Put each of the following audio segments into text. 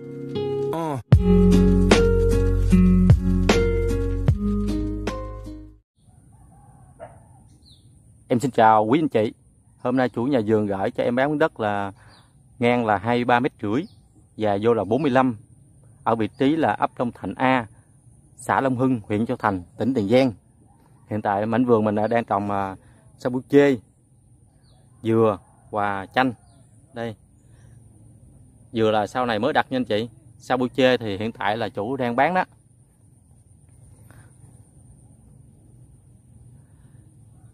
Em xin chào quý anh chị. Hôm nay chủ nhà vườn gửi cho em bán miếng đất là ngang là 23,5 m, và vô là 45, ở vị trí là ấp Long Thạnh A, xã Long Hưng, huyện Châu Thành, tỉnh Tiền Giang. Hiện tại mảnh vườn mình đang trồng sapôchê, dừa và chanh. Đây, dừa là sau này mới đặt nha anh chị. Sapôchê thì hiện tại là chủ đang bán đó.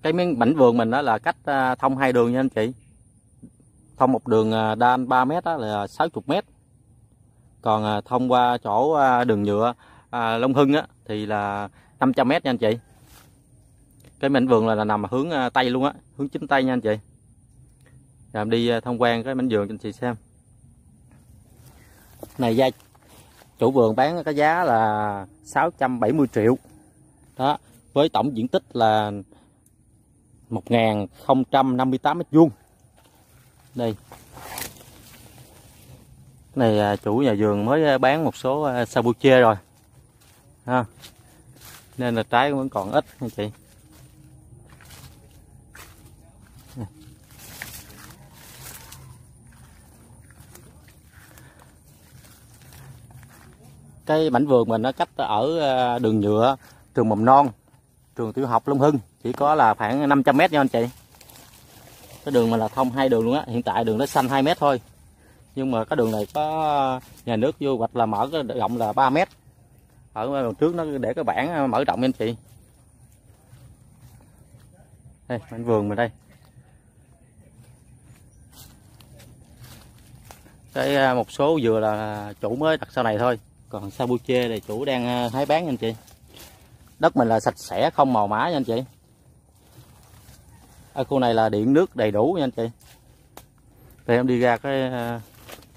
Cái miếng mảnh vườn mình đó là cách thông hai đường nha anh chị. Thông một đường Đan 3 m đó là 60 m. Còn thông qua chỗ đường nhựa Long Hưng á thì là 500 m nha anh chị. Cái mảnh vườn là nằm hướng Tây luôn á, hướng chính Tây nha anh chị. Rồi đi tham quan cái mảnh vườn cho anh chị xem. Này gia chủ vườn bán cái giá là 670 triệu. Đó, với tổng diện tích là 1058 m². Đây. Này chủ nhà vườn mới bán một số sapôchê rồi. Ha. Nên là trái vẫn còn ít anh chị. Cái mảnh vườn mình nó cách ở đường nhựa, trường mầm non, trường tiểu học Long Hưng, chỉ có là khoảng 500 m nha anh chị. Cái đường mình là thông hai đường luôn á, hiện tại đường nó xanh 2 m thôi. Nhưng mà cái đường này có nhà nước vô hoạch là mở cái rộng là 3 m. Ở đằng trước nó để cái bảng mở rộng nha anh chị. Đây, mảnh vườn mình đây. Cái một số dừa là chủ mới đặt sau này thôi. Còn sapôchê này chủ đang hái bán nha anh chị. Đất mình là sạch sẽ, không màu mã nha anh chị. Ở khu này là điện nước đầy đủ nha anh chị. Thì em đi ra cái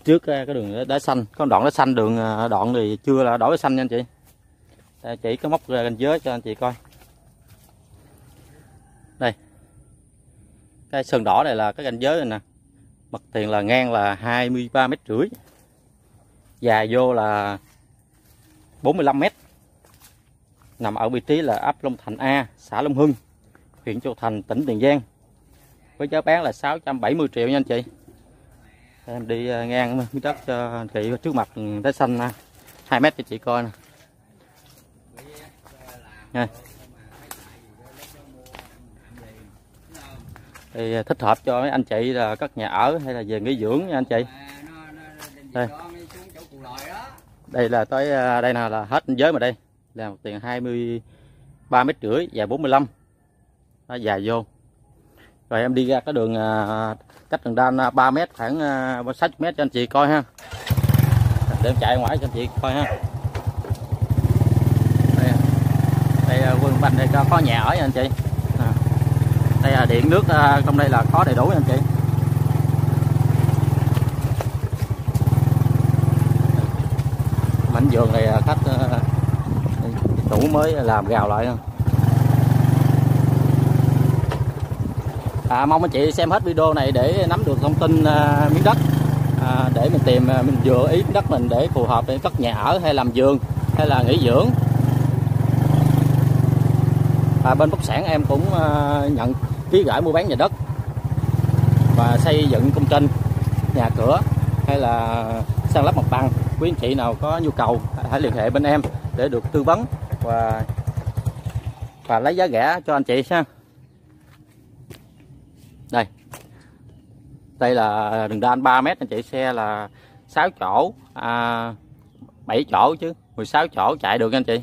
trước cái đường đá xanh, có đoạn đá xanh, đường đoạn thì chưa là đổi đá xanh nha anh chị. Đây, chỉ có móc ra ranh giới cho anh chị coi. Đây, cái sơn đỏ này là cái ranh giới này nè. Mặt tiền là ngang là 23,5 m, dài vô là 45 m. Nằm ở vị trí là ấp Long Thạnh A, xã Long Hưng, huyện Châu Thành, tỉnh Tiền Giang. Với giá bán là 670 triệu nha anh chị. Em đi ngang miếng đất cho anh chị trước mặt trái xanh 2 m cho chị coi nè. Thì thích hợp cho mấy anh chị là các nhà ở hay là về nghỉ dưỡng nha anh chị. Đây. Đây là tới đây nào là hết giới mà đây. Là một tiền 23,5 m, dài 45. Nó dài vô. Rồi em đi ra cái đường cách đường Đan 3 m, khoảng 60 m cho anh chị coi ha. Để em chạy ngoài cho anh chị coi ha. Đây. Đây quân banh đây có nhà ở nha anh chị. Đây là điện nước trong đây là có đầy đủ nha anh chị. Mảnh vườn này khách chủ mới làm gào lại không. Mong anh chị xem hết video này để nắm được thông tin miếng đất, để mình tìm mình vừa ý đất mình để phù hợp để cất nhà ở hay làm vườn hay là nghỉ dưỡng. Bên bất sản em cũng nhận ký gửi mua bán nhà đất và xây dựng công trình nhà cửa hay là san lấp mặt bằng. Quý anh chị nào có nhu cầu hãy liên hệ bên em để được tư vấn và lấy giá rẻ cho anh chị ha. Đây. Đây là đường Đan 3 m anh chị, xe là 6 chỗ 7 chỗ chứ 16 chỗ chạy được nha anh chị.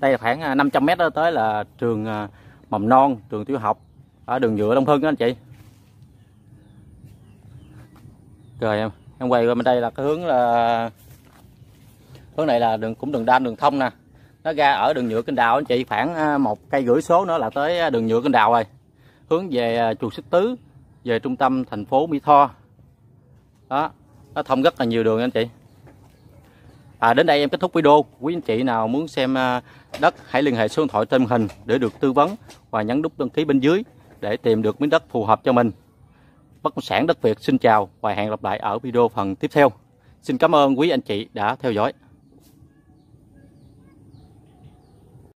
Đây là khoảng 500 m đó tới là trường mầm non, trường tiểu học ở đường nhựa Long Hưng đó anh chị. Rồi em quay qua bên đây là cái hướng là hướng này là đường cũng đường Đan, đường thông nè. Nó ra ở đường nhựa Kinh Đào anh chị, khoảng 1,5 cây số nữa là tới đường nhựa Kinh Đào rồi. Hướng về chùa Sức Tứ, về trung tâm thành phố Mỹ Tho. Đó, nó thông rất là nhiều đường anh chị. Đến đây em kết thúc video. Quý anh chị nào muốn xem đất hãy liên hệ số điện thoại trên màn hình để được tư vấn và nhấn nút đăng ký bên dưới để tìm được miếng đất phù hợp cho mình. Bất động sản Đất Việt xin chào và hẹn gặp lại ở video phần tiếp theo. Xin cảm ơn quý anh chị đã theo dõi.